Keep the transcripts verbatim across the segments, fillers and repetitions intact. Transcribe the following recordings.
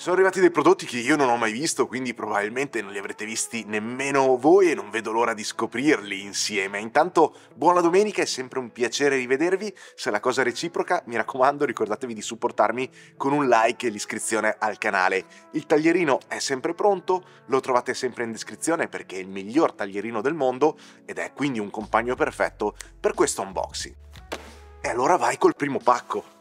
sono arrivati dei prodotti che io non ho mai visto, quindi probabilmente non li avrete visti nemmeno voi e non vedo l'ora di scoprirli insieme. Intanto buona domenica, è sempre un piacere rivedervi, se la cosa è reciproca mi raccomando ricordatevi di supportarmi con un like e l'iscrizione al canale. Il taglierino è sempre pronto, lo trovate sempre in descrizione perché è il miglior taglierino del mondo ed è quindi un compagno perfetto per questo unboxing. E allora vai col primo pacco.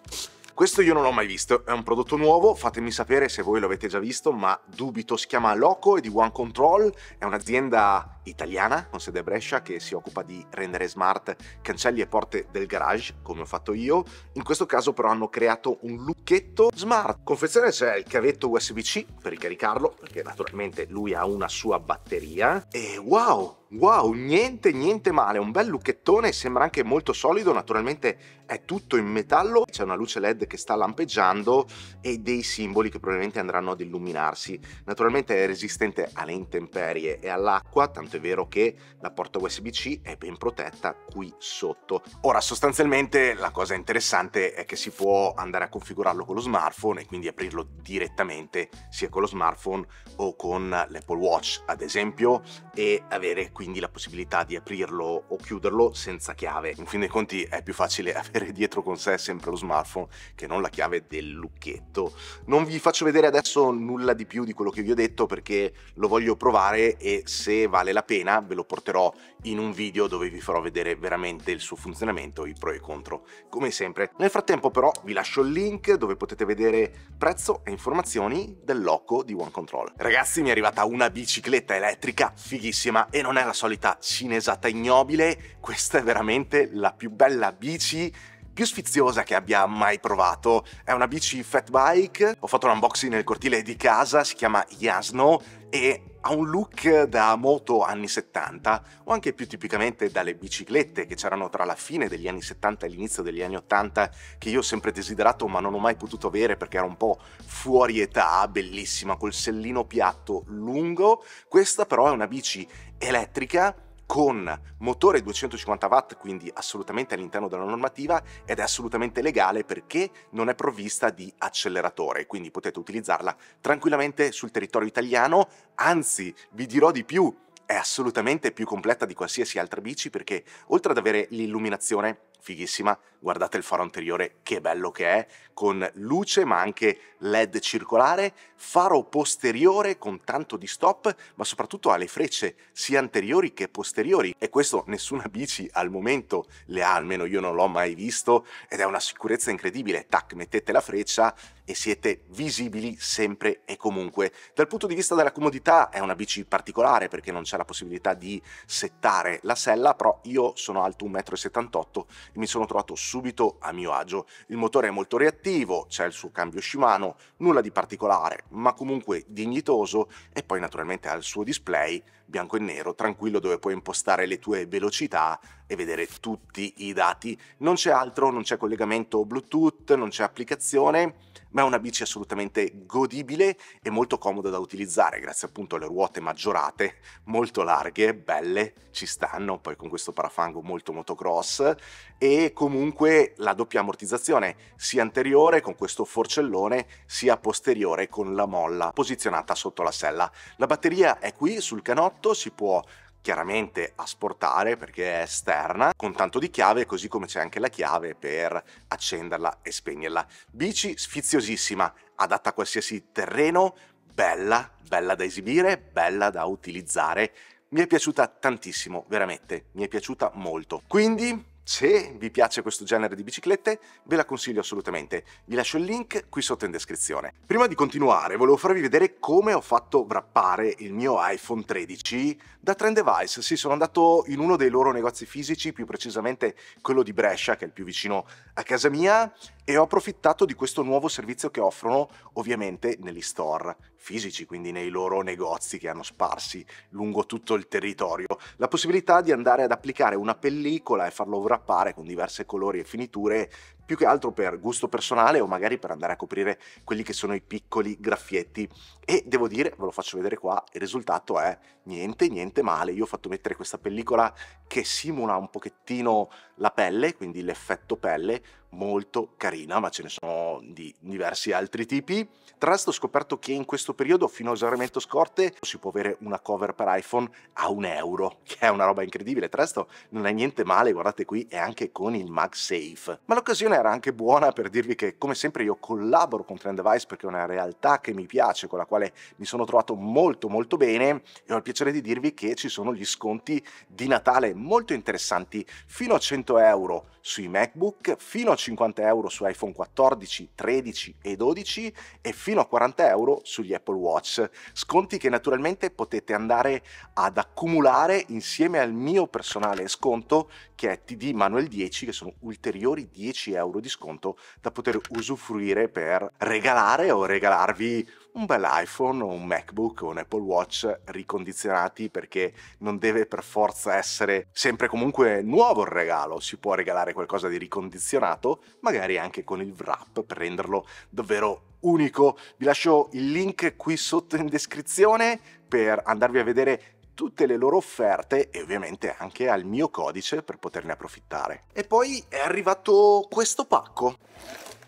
Questo io non l'ho mai visto, è un prodotto nuovo, fatemi sapere se voi l'avete già visto, ma dubito. Si chiama Loco, è di One Control, è un'azienda italiana con sede a Brescia che si occupa di rendere smart cancelli e porte del garage, come ho fatto io. In questo caso però hanno creato un lucchetto smart. In confezione c'è il cavetto U S B C per ricaricarlo, perché naturalmente lui ha una sua batteria. E wow! Wow, niente niente male, un bel lucchettone, sembra anche molto solido, naturalmente è tutto in metallo, c'è una luce L E D che sta lampeggiando e dei simboli che probabilmente andranno ad illuminarsi. Naturalmente è resistente alle intemperie e all'acqua, tanto è vero che la porta U S B C è ben protetta qui sotto. Ora sostanzialmente la cosa interessante è che si può andare a configurarlo con lo smartphone e quindi aprirlo direttamente sia con lo smartphone o con l'Apple Watch ad esempio, e avere quindi la possibilità di aprirlo o chiuderlo senza chiave. In fin dei conti è più facile avere dietro con sé sempre lo smartphone che non la chiave del lucchetto. Non vi faccio vedere adesso nulla di più di quello che vi ho detto perché lo voglio provare e se vale la pena ve lo porterò in un video dove vi farò vedere veramente il suo funzionamento, i pro e i contro, come sempre. Nel frattempo però vi lascio il link dove potete vedere prezzo e informazioni del Loco di One Control. Ragazzi, mi è arrivata una bicicletta elettrica fighissima e non è la solita cinesata ignobile, questa è veramente la più bella bici, più sfiziosa che abbia mai provato. È una bici fat bike, ho fatto un unboxing nel cortile di casa, si chiama Yasno e ha un look da moto anni settanta o anche più tipicamente dalle biciclette che c'erano tra la fine degli anni settanta e l'inizio degli anni ottanta, che io ho sempre desiderato ma non ho mai potuto avere perché era un po' fuori età. Bellissima, col sellino piatto lungo. Questa però è una bici elettrica con motore duecentocinquanta watt, quindi assolutamente all'interno della normativa ed è assolutamente legale perché non è provvista di acceleratore, quindi potete utilizzarla tranquillamente sul territorio italiano. Anzi, vi dirò di più, è assolutamente più completa di qualsiasi altra bici perché oltre ad avere l'illuminazione fighissima, guardate il faro anteriore che bello che è, con luce ma anche L E D circolare, faro posteriore con tanto di stop, ma soprattutto ha le frecce sia anteriori che posteriori e questo nessuna bici al momento le ha, almeno io non l'ho mai visto, ed è una sicurezza incredibile. Tac, mettete la freccia e siete visibili sempre e comunque. Dal punto di vista della comodità è una bici particolare perché non c'è la possibilità di settare la sella, però io sono alto un metro e settantotto e mi sono trovato subito a mio agio. Il motore è molto reattivo, c'è il suo cambio Shimano, nulla di particolare ma comunque dignitoso, e poi naturalmente ha il suo display bianco e nero tranquillo dove puoi impostare le tue velocità e vedere tutti i dati. Non c'è altro, non c'è collegamento Bluetooth, non c'è applicazione, ma è una bici assolutamente godibile e molto comoda da utilizzare grazie appunto alle ruote maggiorate, molto larghe, belle, ci stanno poi con questo parafango molto motocross, e comunque la doppia ammortizzazione sia anteriore con questo forcellone sia posteriore con la molla posizionata sotto la sella. La batteria è qui sul canotto, si può chiaramente asportare perché è esterna con tanto di chiave, così come c'è anche la chiave per accenderla e spegnerla. Bici sfiziosissima, adatta a qualsiasi terreno, bella, bella da esibire, bella da utilizzare. Mi è piaciuta tantissimo, veramente, mi è piaciuta molto. Quindi se vi piace questo genere di biciclette ve la consiglio assolutamente, vi lascio il link qui sotto in descrizione. Prima di continuare volevo farvi vedere come ho fatto wrappare il mio iPhone tredici da Trendevice. Sì, sono andato in uno dei loro negozi fisici, più precisamente quello di Brescia che è il più vicino a casa mia, e ho approfittato di questo nuovo servizio che offrono ovviamente negli store fisici, quindi nei loro negozi che hanno sparsi lungo tutto il territorio, la possibilità di andare ad applicare una pellicola e farlo wrappare con diverse colori e finiture, più che altro per gusto personale o magari per andare a coprire quelli che sono i piccoli graffietti. E devo dire, ve lo faccio vedere qua, il risultato è niente niente male. Io ho fatto mettere questa pellicola che simula un pochettino la pelle, quindi l'effetto pelle, molto carina, ma ce ne sono di diversi altri tipi. Tra l'altro ho scoperto che in questo periodo, fino all'esaurimento scorte, si può avere una cover per iPhone a un euro, che è una roba incredibile. Tra l'altro non è niente male, guardate qui, è anche con il MagSafe. Ma l'occasione era anche buona per dirvi che, come sempre, io collaboro con Trendevice perché è una realtà che mi piace, con la quale mi sono trovato molto molto bene, e ho il piacere di dirvi che ci sono gli sconti di Natale molto interessanti, fino a cento euro sui MacBook, fino a cinquanta euro su iPhone quattordici, tredici e dodici e fino a quaranta euro sugli Apple Watch. Sconti che naturalmente potete andare ad accumulare insieme al mio personale sconto, che è T D Manuel dieci, che sono ulteriori dieci euro di sconto da poter usufruire per regalare o regalarvi un bel iPhone o un MacBook o un Apple Watch ricondizionati, perché non deve per forza essere sempre comunque nuovo il regalo, si può regalare qualcosa di ricondizionato, magari anche con il wrap, per renderlo davvero unico. Vi lascio il link qui sotto in descrizione per andarvi a vedere tutte le loro offerte e ovviamente anche al mio codice per poterne approfittare. E poi è arrivato questo pacco.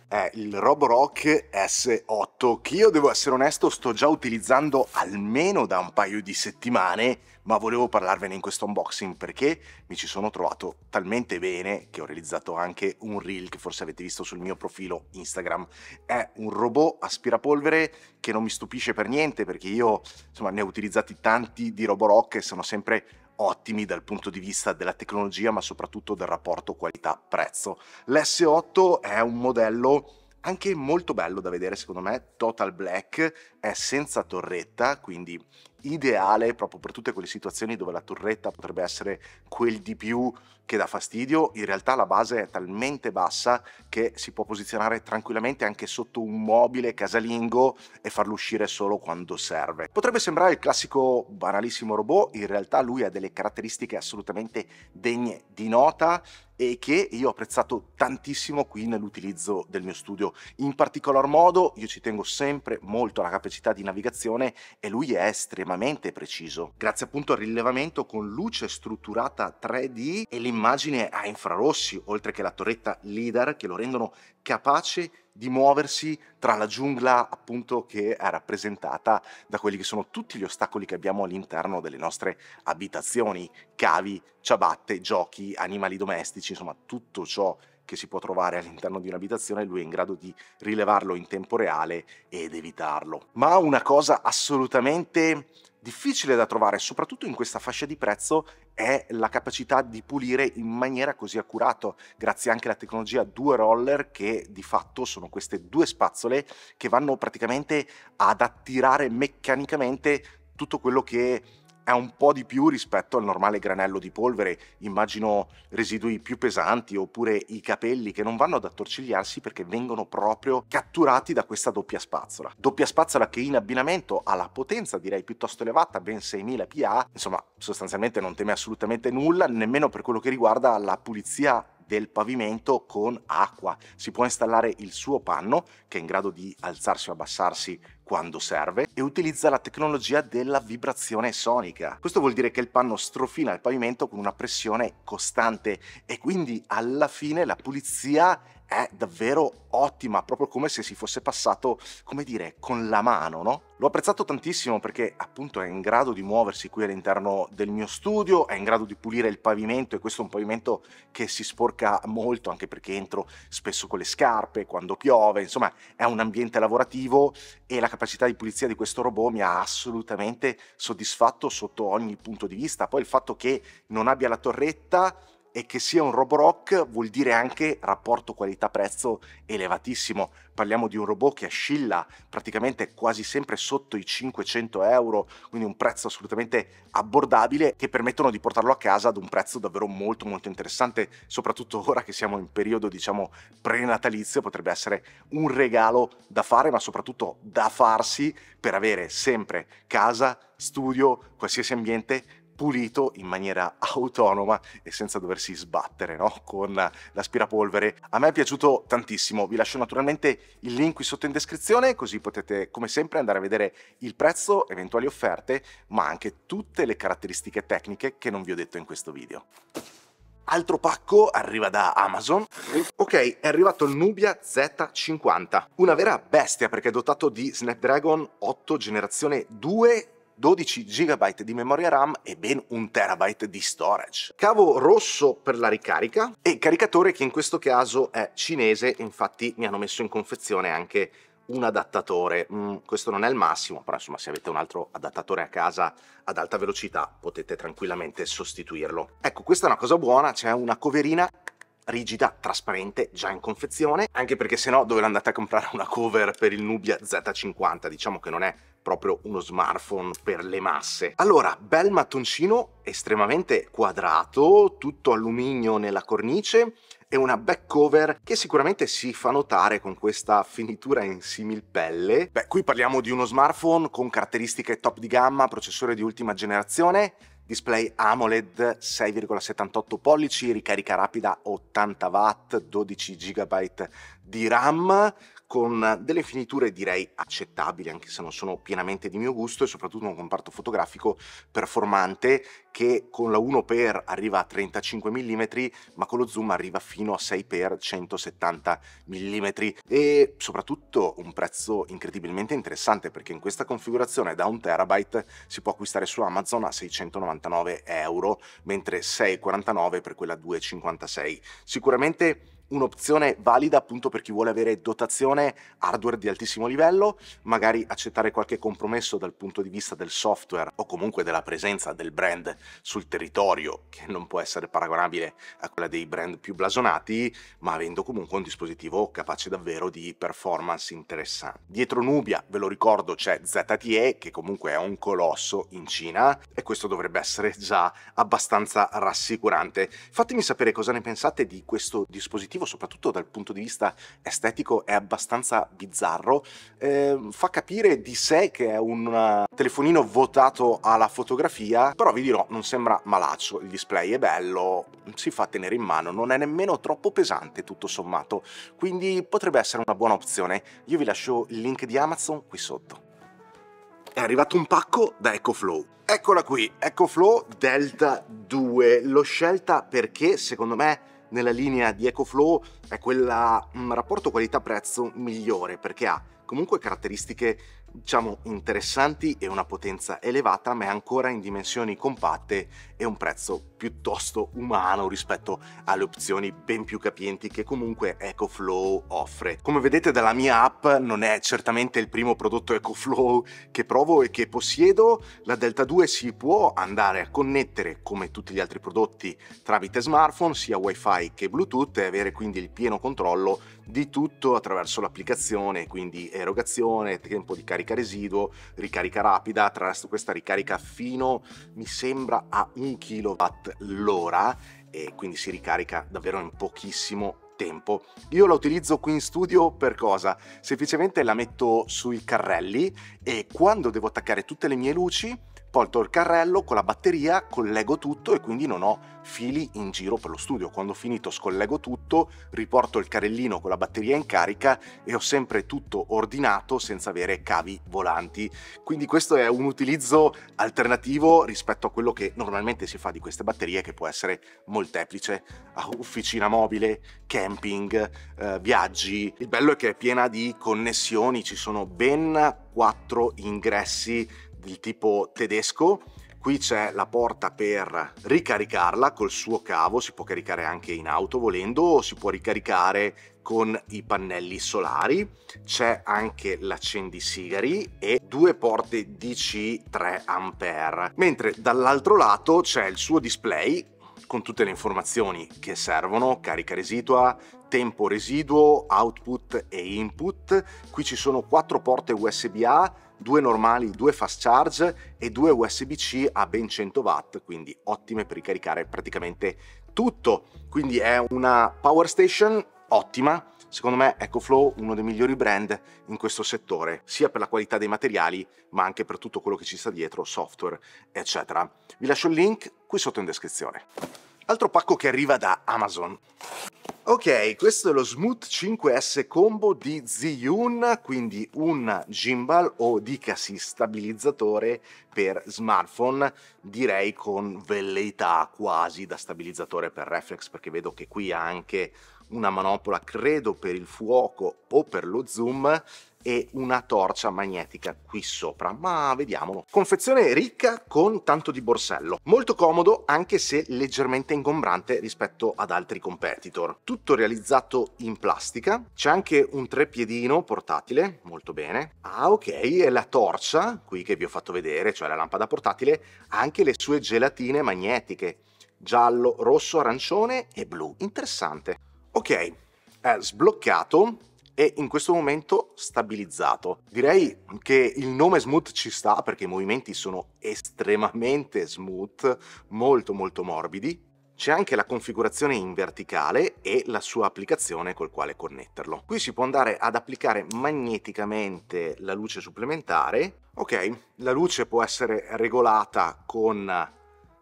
È il Roborock S otto, che io devo essere onesto sto già utilizzando almeno da un paio di settimane, ma volevo parlarvene in questo unboxing perché mi ci sono trovato talmente bene che ho realizzato anche un reel che forse avete visto sul mio profilo Instagram. È un robot aspirapolvere che non mi stupisce per niente, perché io insomma ne ho utilizzati tanti di Roborock e sono sempre ottimi dal punto di vista della tecnologia, ma soprattutto del rapporto qualità-prezzo. L'S otto è un modello anche molto bello da vedere, secondo me, total black, è senza torretta, quindi ideale proprio per tutte quelle situazioni dove la torretta potrebbe essere quel di più che dà fastidio. In realtà la base è talmente bassa che si può posizionare tranquillamente anche sotto un mobile casalingo e farlo uscire solo quando serve. Potrebbe sembrare il classico banalissimo robot, in realtà lui ha delle caratteristiche assolutamente degne di nota e che io ho apprezzato tantissimo qui nell'utilizzo del mio studio. In particolar modo io ci tengo sempre molto alla capacità di navigazione e lui è estremamente preciso, grazie appunto al rilevamento con luce strutturata tre D e l'immagine a infrarossi, oltre che la torretta LiDAR, che lo rendono capace di muoversi tra la giungla, appunto, che è rappresentata da quelli che sono tutti gli ostacoli che abbiamo all'interno delle nostre abitazioni: cavi, ciabatte, giochi, animali domestici, insomma tutto ciò che si può trovare all'interno di un'abitazione, lui è in grado di rilevarlo in tempo reale ed evitarlo. Ma una cosa assolutamente difficile da trovare, soprattutto in questa fascia di prezzo, è la capacità di pulire in maniera così accurata, grazie anche alla tecnologia due roller, che di fatto sono queste due spazzole che vanno praticamente ad attirare meccanicamente tutto quello che è un po' di più rispetto al normale granello di polvere. Immagino residui più pesanti oppure i capelli, che non vanno ad attorcigliarsi perché vengono proprio catturati da questa doppia spazzola. Doppia spazzola che in abbinamento ha la potenza, direi piuttosto elevata, ben seimila P A, insomma sostanzialmente non teme assolutamente nulla, nemmeno per quello che riguarda la pulizia del pavimento con acqua. Si può installare il suo panno, che è in grado di alzarsi o abbassarsi quando serve, e utilizza la tecnologia della vibrazione sonica. Questo vuol dire che il panno strofina il pavimento con una pressione costante e quindi alla fine la pulizia è davvero ottima, proprio come se si fosse passato, come dire, con la mano, no? L'ho apprezzato tantissimo perché appunto è in grado di muoversi qui all'interno del mio studio, è in grado di pulire il pavimento, e questo è un pavimento che si sporca molto, anche perché entro spesso con le scarpe quando piove, insomma è un ambiente lavorativo, e la capacità di pulizia di questo robot mi ha assolutamente soddisfatto sotto ogni punto di vista. Poi il fatto che non abbia la torretta e che sia un Roborock vuol dire anche rapporto qualità-prezzo elevatissimo. Parliamo di un robot che ascilla praticamente quasi sempre sotto i cinquecento euro, quindi un prezzo assolutamente abbordabile, che permettono di portarlo a casa ad un prezzo davvero molto molto interessante, soprattutto ora che siamo in periodo, diciamo, prenatalizio. Potrebbe essere un regalo da fare, ma soprattutto da farsi, per avere sempre casa, studio, qualsiasi ambiente pulito in maniera autonoma e senza doversi sbattere, no? Con l'aspirapolvere. A me è piaciuto tantissimo. Vi lascio naturalmente il link qui sotto in descrizione, così potete come sempre andare a vedere il prezzo, eventuali offerte, ma anche tutte le caratteristiche tecniche che non vi ho detto in questo video. Altro pacco arriva da Amazon. Ok, è arrivato il Nubia Z cinquanta, una vera bestia perché è dotato di Snapdragon otto generazione due, dodici giga di memoria RAM e ben un terabyte di storage. Cavo rosso per la ricarica e caricatore che in questo caso è cinese, infatti mi hanno messo in confezione anche un adattatore. Mm, questo non è il massimo, però insomma se avete un altro adattatore a casa ad alta velocità potete tranquillamente sostituirlo. Ecco, questa è una cosa buona, c'è una coverina rigida, trasparente, già in confezione, anche perché sennò dove andate a comprare una cover per il Nubia Z cinquanta, diciamo che non è proprio uno smartphone per le masse. Allora, bel mattoncino estremamente quadrato, tutto alluminio nella cornice e una back cover che sicuramente si fa notare con questa finitura in similpelle. Beh, qui parliamo di uno smartphone con caratteristiche top di gamma, processore di ultima generazione, display AMOLED sei virgola settantotto pollici, ricarica rapida ottanta watt, dodici giga di RAM, con delle finiture direi accettabili, anche se non sono pienamente di mio gusto, e soprattutto un comparto fotografico performante che con la uno per arriva a trentacinque millimetri, ma con lo zoom arriva fino a sei per centosettanta millimetri, e soprattutto un prezzo incredibilmente interessante perché in questa configurazione da un terabyte si può acquistare su Amazon a seicentonovantanove euro, mentre sei virgola quarantanove per quella due virgola cinquantasei. Sicuramente un'opzione valida appunto per chi vuole avere dotazione hardware di altissimo livello, magari accettare qualche compromesso dal punto di vista del software o comunque della presenza del brand sul territorio, che non può essere paragonabile a quella dei brand più blasonati, ma avendo comunque un dispositivo capace davvero di performance interessanti. Dietro Nubia, ve lo ricordo, c'è Z T E, che comunque è un colosso in Cina, e questo dovrebbe essere già abbastanza rassicurante. Fatemi sapere cosa ne pensate di questo dispositivo, soprattutto dal punto di vista estetico è abbastanza bizzarro, eh, fa capire di sé che è un telefonino votato alla fotografia, però vi dirò, non sembra malaccio, il display è bello, si fa tenere in mano, non è nemmeno troppo pesante tutto sommato, quindi potrebbe essere una buona opzione. Io vi lascio il link di Amazon qui sotto. È arrivato un pacco da EcoFlow. Eccola qui, EcoFlow Delta due, l'ho scelta perché secondo me nella linea di EcoFlow è quella un rapporto qualità-prezzo migliore, perché ha comunque caratteristiche diciamo interessanti e una potenza elevata, ma è ancora in dimensioni compatte e un prezzo piuttosto umano rispetto alle opzioni ben più capienti che comunque EcoFlow offre. Come vedete dalla mia app non è certamente il primo prodotto EcoFlow che provo e che possiedo. La Delta due si può andare a connettere come tutti gli altri prodotti tramite smartphone, sia wifi che Bluetooth, e avere quindi il pieno controllo di tutto attraverso l'applicazione, quindi erogazione, tempo di carica residuo, ricarica rapida, tra l'altro questa ricarica fino mi sembra a un kilowatt l'ora e quindi si ricarica davvero in pochissimo tempo. Io la utilizzo qui in studio per cosa? Semplicemente la metto sui carrelli e quando devo attaccare tutte le mie luci porto il carrello con la batteria, collego tutto e quindi non ho fili in giro per lo studio. Quando ho finito scollego tutto, riporto il carrellino con la batteria in carica e ho sempre tutto ordinato senza avere cavi volanti. Quindi questo è un utilizzo alternativo rispetto a quello che normalmente si fa di queste batterie, che può essere molteplice: officina mobile, camping, eh, viaggi. Il bello è che è piena di connessioni, ci sono ben quattro ingressi del tipo tedesco. Qui c'è la porta per ricaricarla col suo cavo, si può caricare anche in auto volendo, o si può ricaricare con i pannelli solari. C'è anche l'accendisigari e due porte D C tre ampere, mentre dall'altro lato c'è il suo display con tutte le informazioni che servono: carica residua, tempo residuo, output e input. Qui ci sono quattro porte U S B A, due normali, due fast charge e due U S B C a ben cento watt, quindi ottime per ricaricare praticamente tutto. Quindi è una power station ottima. Secondo me EcoFlow uno dei migliori brand in questo settore, sia per la qualità dei materiali ma anche per tutto quello che ci sta dietro, software eccetera. Vi lascio il link qui sotto in descrizione. Altro pacco che arriva da Amazon. Ok, questo è lo Smooth cinque S Combo di Zhiyun, quindi un gimbal o dicasi stabilizzatore per smartphone, direi con velleità quasi da stabilizzatore per reflex, perché vedo che qui ha anche una manopola, credo per il fuoco o per lo zoom, e una torcia magnetica qui sopra, ma vediamolo. Confezione ricca con tanto di borsello, molto comodo anche se leggermente ingombrante rispetto ad altri competitor. Tutto realizzato in plastica, c'è anche un treppiedino portatile, molto bene. Ah ok, e la torcia qui che vi ho fatto vedere, cioè la lampada portatile, ha anche le sue gelatine magnetiche, giallo, rosso, arancione e blu, interessante. Ok, è sbloccato e in questo momento stabilizzato. Direi che il nome Smooth ci sta perché i movimenti sono estremamente smooth, molto molto morbidi. C'è anche la configurazione in verticale e la sua applicazione col quale connetterlo. Qui si può andare ad applicare magneticamente la luce supplementare. Ok, la luce può essere regolata con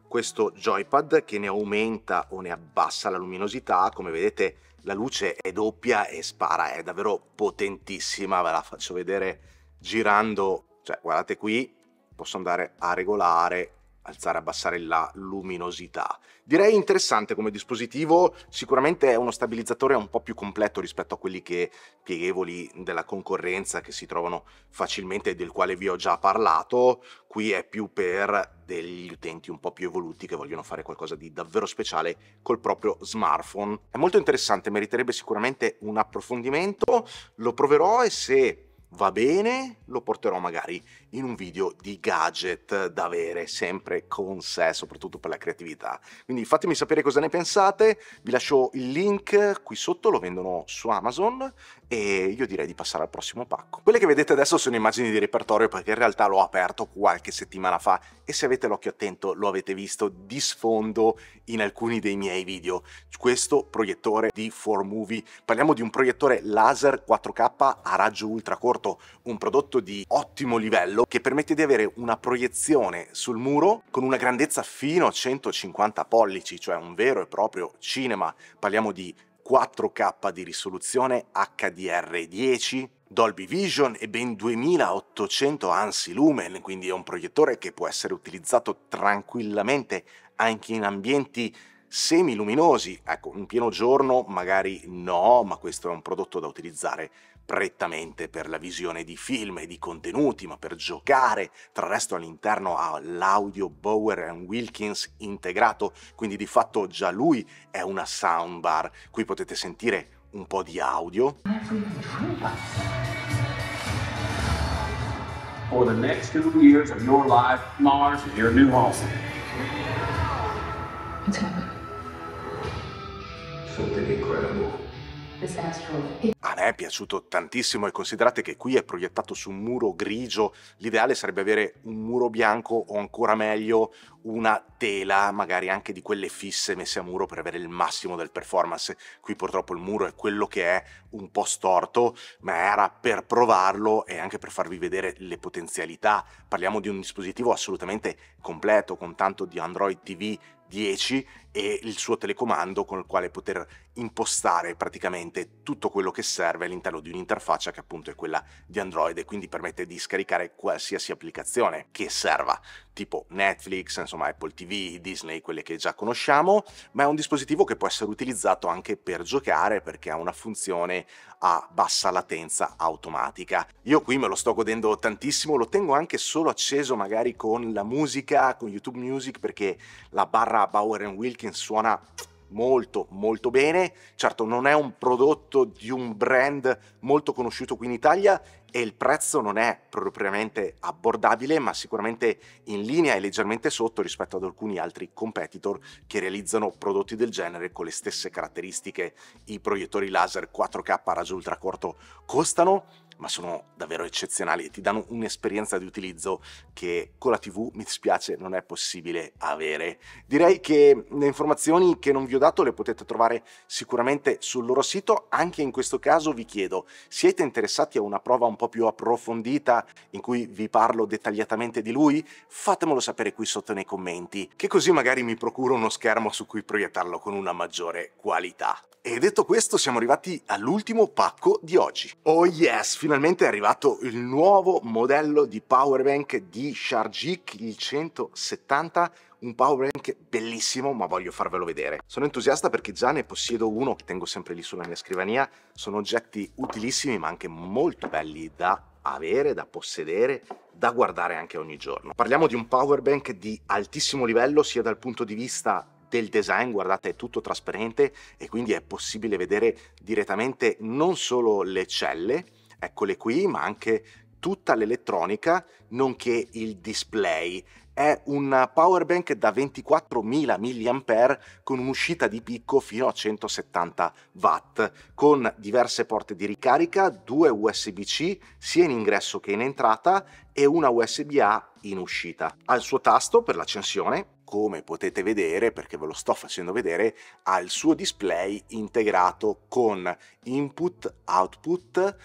questo joypad che ne aumenta o ne abbassa la luminosità. Come vedete la luce è doppia e spara, è davvero potentissima, ve la faccio vedere girando, cioè guardate qui, posso andare a regolare, alzare e abbassare la luminosità. Direi interessante come dispositivo, sicuramente è uno stabilizzatore un po' più completo rispetto a quelli che pieghevoli della concorrenza che si trovano facilmente e del quale vi ho già parlato. Qui è più per degli utenti un po' più evoluti che vogliono fare qualcosa di davvero speciale col proprio smartphone. È molto interessante, meriterebbe sicuramente un approfondimento, lo proverò e se va bene lo porterò magari in un video di gadget da avere sempre con sé, soprattutto per la creatività. Quindi fatemi sapere cosa ne pensate, vi lascio il link qui sotto, lo vendono su Amazon e io direi di passare al prossimo pacco. Quelle che vedete adesso sono immagini di repertorio perché in realtà l'ho aperto qualche settimana fa e se avete l'occhio attento lo avete visto di sfondo in alcuni dei miei video. Questo proiettore di Formovie, parliamo di un proiettore laser quattro K a raggio ultracorto, un prodotto di ottimo livello che permette di avere una proiezione sul muro con una grandezza fino a centocinquanta pollici, cioè un vero e proprio cinema. Parliamo di quattro K di risoluzione, H D R dieci, Dolby Vision e ben duemilaottocento ansi lumen, quindi è un proiettore che può essere utilizzato tranquillamente anche in ambienti semiluminosi. Ecco, in pieno giorno magari no, ma questo è un prodotto da utilizzare prettamente per la visione di film e di contenuti, ma per giocare. Tra il resto all'interno ha l'audio Bower and Wilkins integrato, quindi di fatto già lui è una soundbar. Qui potete sentire un po' di audio. For the next two years of your life, Mars is your new home. It's happening. Something incredible. A me è piaciuto tantissimo e considerate che qui è proiettato su un muro grigio, l'ideale sarebbe avere un muro bianco o ancora meglio una tela magari anche di quelle fisse messe a muro per avere il massimo del performance. Qui purtroppo il muro è quello che è, un po' storto, ma era per provarlo e anche per farvi vedere le potenzialità. Parliamo di un dispositivo assolutamente completo con tanto di Android T V dieci e il suo telecomando con il quale poter impostare praticamente tutto quello che serve all'interno di un'interfaccia che appunto è quella di Android e quindi permette di scaricare qualsiasi applicazione che serva, tipo Netflix, insomma Apple T V, Disney, quelle che già conosciamo, ma è un dispositivo che può essere utilizzato anche per giocare perché ha una funzione a bassa latenza automatica. Io qui me lo sto godendo tantissimo, lo tengo anche solo acceso magari con la musica, con YouTube Music, perché la barra Bower and Wilkins suona molto molto bene. Certo non è un prodotto di un brand molto conosciuto qui in Italia e il prezzo non è propriamente abbordabile, ma sicuramente in linea e leggermente sotto rispetto ad alcuni altri competitor che realizzano prodotti del genere con le stesse caratteristiche. I proiettori laser quattro K a raggio ultracorto costano ma sono davvero eccezionali e ti danno un'esperienza di utilizzo che con la tivù, mi dispiace, non è possibile avere. Direi che le informazioni che non vi ho dato le potete trovare sicuramente sul loro sito. Anche in questo caso vi chiedo, siete interessati a una prova un po' più approfondita in cui vi parlo dettagliatamente di lui? Fatemelo sapere qui sotto nei commenti, che così magari mi procuro uno schermo su cui proiettarlo con una maggiore qualità. E detto questo, siamo arrivati all'ultimo pacco di oggi. Oh yes, finalmente è arrivato il nuovo modello di powerbank di Shargeek, il centosettanta, un powerbank bellissimo, ma voglio farvelo vedere. Sono entusiasta perché già ne possiedo uno che tengo sempre lì sulla mia scrivania. Sono oggetti utilissimi ma anche molto belli da avere, da possedere, da guardare anche ogni giorno. Parliamo di un powerbank di altissimo livello sia dal punto di vista del design, guardate, è tutto trasparente e quindi è possibile vedere direttamente non solo le celle, eccole qui, ma anche tutta l'elettronica, nonché il display. È un powerbank da ventiquattromila milliampere-ore con un'uscita di picco fino a centosettanta watt, con diverse porte di ricarica, due U S B C sia in ingresso che in entrata e una U S B A in uscita. Ha il suo tasto per l'accensione, come potete vedere, perché ve lo sto facendo vedere, ha il suo display integrato con input, output,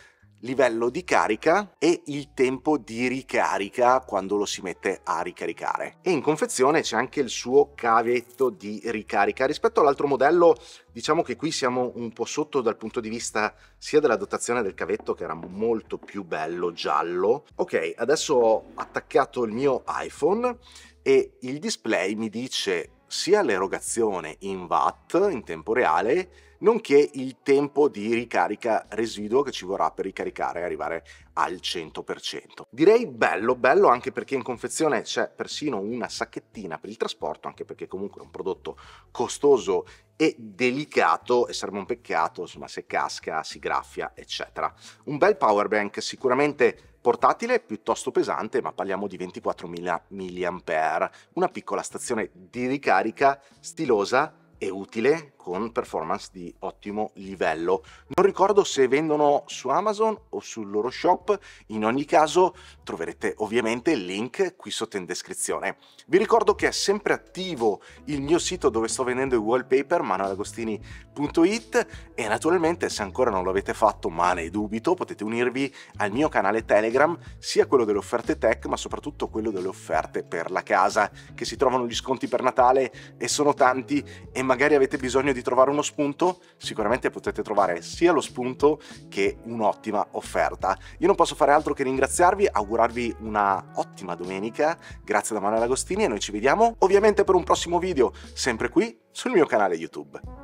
livello di carica e il tempo di ricarica quando lo si mette a ricaricare. E in confezione c'è anche il suo cavetto di ricarica. Rispetto all'altro modello, diciamo che qui siamo un po' sotto dal punto di vista sia della dotazione del cavetto, che era molto più bello giallo. Ok, adesso ho attaccato il mio iPhone e il display mi dice sia l'erogazione in watt in tempo reale, nonché il tempo di ricarica residuo che ci vorrà per ricaricare e arrivare al cento per cento. Direi bello, bello anche perché in confezione c'è persino una sacchettina per il trasporto, anche perché comunque è un prodotto costoso e delicato e sarebbe un peccato, insomma, se casca, si graffia, eccetera. Un bel power bank sicuramente portatile, piuttosto pesante, ma parliamo di ventiquattromila milliampere-ore, una piccola stazione di ricarica stilosa e utile con performance di ottimo livello. Non ricordo se vendono su Amazon o sul loro shop, in ogni caso troverete ovviamente il link qui sotto in descrizione. Vi ricordo che è sempre attivo il mio sito dove sto vendendo i wallpaper, manuel agostini punto it, e naturalmente se ancora non l'avete fatto, ma ne dubito, potete unirvi al mio canale Telegram, sia quello delle offerte tech ma soprattutto quello delle offerte per la casa, che si trovano gli sconti per Natale e sono tanti, e magari avete bisogno di trovare uno spunto. Sicuramente potete trovare sia lo spunto che un'ottima offerta. Io non posso fare altro che ringraziarvi, augurarvi una ottima domenica. Grazie da Manuel Agostini e noi ci vediamo ovviamente per un prossimo video sempre qui sul mio canale YouTube.